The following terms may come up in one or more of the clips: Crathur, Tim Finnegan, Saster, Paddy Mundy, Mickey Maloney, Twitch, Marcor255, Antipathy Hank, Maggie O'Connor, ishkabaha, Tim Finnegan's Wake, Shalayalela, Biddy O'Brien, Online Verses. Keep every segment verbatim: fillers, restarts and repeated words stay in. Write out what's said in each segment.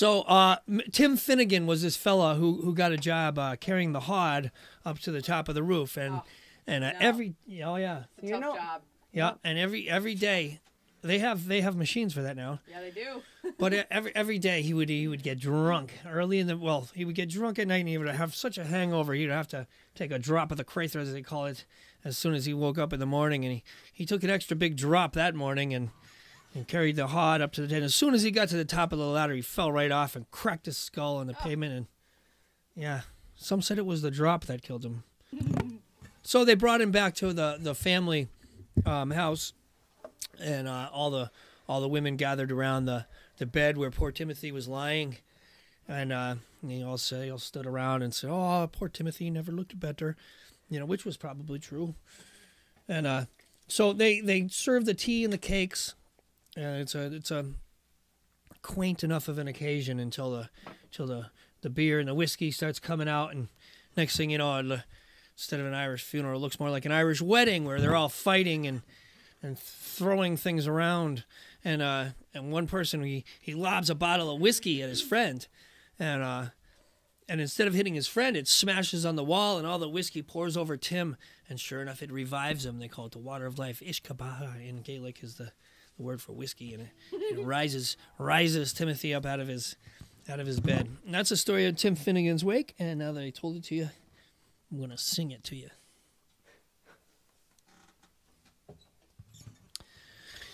So uh, Tim Finnegan was this fella who who got a job uh, carrying the hod up to the top of the roof, and oh, and uh, no. every oh yeah, it's a you tough know, job. Yeah, yep. and every every day. They have they have machines for that now. Yeah, they do. But every every day he would he would get drunk early in the well he would get drunk at night, and he would have such a hangover he'd have to take a drop of the Crathur, as they call it, as soon as he woke up in the morning. And he, he took an extra big drop that morning and and carried the hod up to the tent. As soon as he got to the top of the ladder, he fell right off and cracked his skull on the oh. pavement. And yeah, some said it was the drop that killed him. So they brought him back to the the family um, house. And uh, all the all the women gathered around the, the bed where poor Timothy was lying, and uh, they all say all stood around and said, "Oh, poor Timothy never looked better," you know, which was probably true. And uh, so they they served the tea and the cakes, and it's a it's a quaint enough of an occasion until the until the the beer and the whiskey starts coming out, and next thing you know, instead of an Irish funeral, it looks more like an Irish wedding where they're all fighting and. and throwing things around, and uh, and one person he he lobs a bottle of whiskey at his friend, and uh, and instead of hitting his friend, it smashes on the wall, and all the whiskey pours over Tim, and sure enough, it revives him. They call it the water of life. Ishkabaha in Gaelic is the, the word for whiskey, and it, it rises rises Timothy up out of his out of his bed. And that's the story of Tim Finnegan's Wake. And now that I told it to you, I'm gonna sing it to you.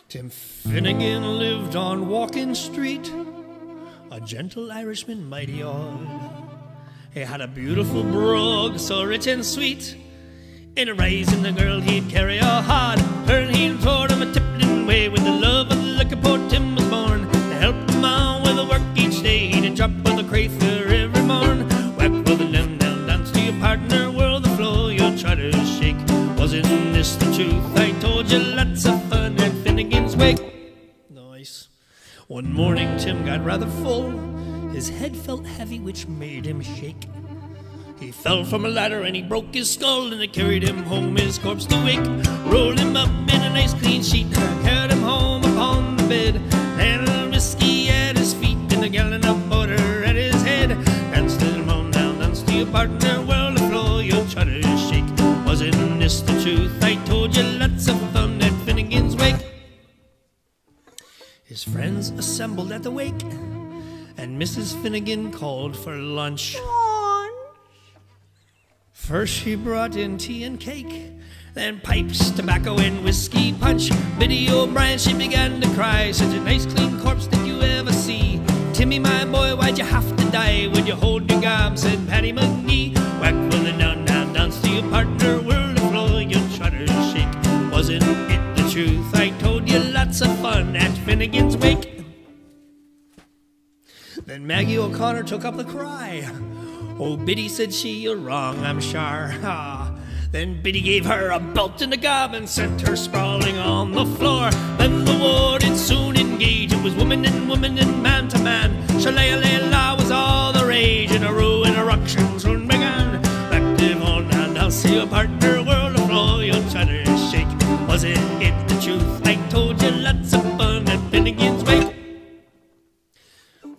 Tim Finnegan lived on Walking Street, a gentle Irishman mighty odd. He had a beautiful brogue so rich and sweet, in a rising the girl he'd carry a hod. Her he'd toward him a tippling way, with the love of the liquor poor Tim was born. To help him on with the work each day, he'd a drop of the Crathur every morn. Whack with the limb, they'll dance to your partner, whirl the flow you'll try to shake. Wasn't this the truth? I told you lots of fun at Finnegan's Wake. Nice. One morning Tim got rather full. His head felt heavy, which made him shake. He fell from a ladder and he broke his skull, and they carried him home, his corpse to wake. Rolled him up in a nice clean sheet, and carried him home upon the bed. Handled whiskey at his feet, and a gallon of butter at his head. Danced to him home, now danced to your partner, well, the floor you'll try to shake. Wasn't this the truth? I told you lots of fun at Finnegan's Wake. His friends assembled at the wake, and Missus Finnegan called for lunch. First she brought in tea and cake, then pipes, tobacco, and whiskey punch. Biddy O'Brien, she began to cry. Such a nice clean corpse did you ever see? Timmy, my boy, why'd you have to die? Would you hold your gob? Said Paddy Mundy. Whack for the nun, now dance to your partner, whirl the floor, you'll try to shake. Wasn't it the truth? I told you lots of fun at Finnegan's Wake. Then Maggie O'Connor took up the cry. Oh, Biddy, said she, you're wrong, I'm sure. Ah. Then Biddy gave her a belt in the gob and sent her sprawling on the floor. Then the war did soon engage. It was woman and woman and man to man. Shalayalela was all the rage, and a row and eruption soon began. Back to on and I'll see your partner, world of royal chatter shake. Wasn't it the truth? I told you lots of fun at Finnegan's Wake.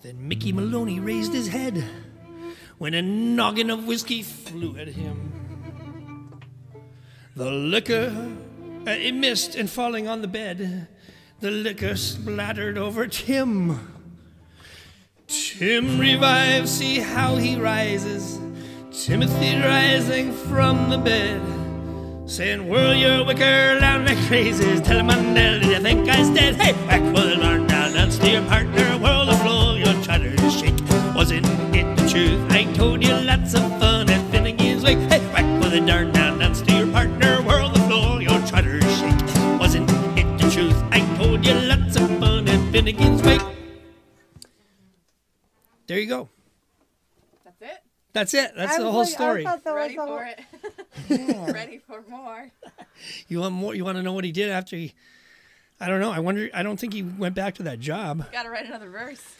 Then Mickey Maloney raised his head when a noggin of whiskey flew at him. The liquor, uh, it missed, and falling on the bed, the liquor splattered over Tim. Tim revives, see how he rises, Timothy rising from the bed, saying, whirl your wicker down like crazes, tell him I'm dead, do you think I'm dead? Hey, whack, well, burn down, dance to your partner, whirl the flow, your chatter shake. Wasn't it the truth? I told you lots of fun at Finnegan's Wake. Hey, whack, well, darn down, dance to your partner, whirl the floor, your chatter shake. Wasn't it the truth? I told you lots of fun at Finnegan's Wake. There you go. That's it? That's it. That's I the whole like, story. I that Ready was for it. Yeah. Ready for more. You want more? You want to know what he did after he... I don't know. I wonder. I don't think he went back to that job. Got to write another verse.